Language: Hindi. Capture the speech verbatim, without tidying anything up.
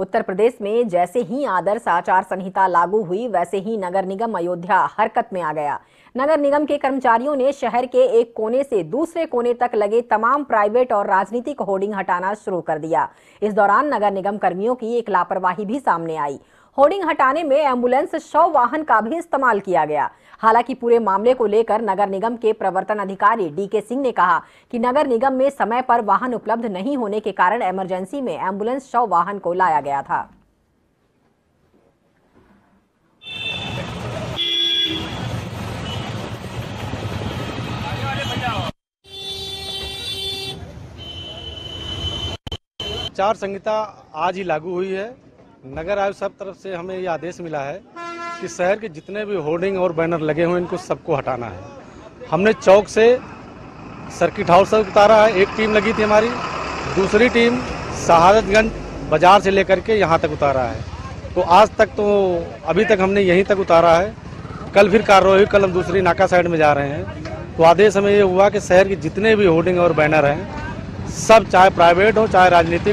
उत्तर प्रदेश में जैसे ही आदर्श आचार संहिता लागू हुई वैसे ही नगर निगम अयोध्या हरकत में आ गया। नगर निगम के कर्मचारियों ने शहर के एक कोने से दूसरे कोने तक लगे तमाम प्राइवेट और राजनीतिक होर्डिंग हटाना शुरू कर दिया। इस दौरान नगर निगम कर्मियों की एक लापरवाही भी सामने आई। होर्डिंग हटाने में एम्बुलेंस शव वाहन का भी इस्तेमाल किया गया। हालांकि पूरे मामले को लेकर नगर निगम के प्रवर्तन अधिकारी डीके सिंह ने कहा कि नगर निगम में समय पर वाहन उपलब्ध नहीं होने के कारण इमरजेंसी में एम्बुलेंस शव वाहन को लाया गया था। आचार संहिता आज ही लागू हुई है। नगर आयुक्त साहब तरफ से हमें ये आदेश मिला है कि शहर के जितने भी होर्डिंग और बैनर लगे हुए हैं इनको सबको हटाना है। हमने चौक से सर्किट हाउस तक उतारा है। एक टीम लगी थी हमारी, दूसरी टीम शहादतगंज बाजार से लेकर के यहाँ तक उतारा है। तो आज तक तो अभी तक हमने यहीं तक उतारा है। कल फिर कार्रवाई हुई, कल हम दूसरी नाका साइड में जा रहे हैं। तो आदेश हमें ये हुआ कि शहर के जितने भी होर्डिंग और बैनर हैं सब, चाहे प्राइवेट हो चाहे राजनीतिक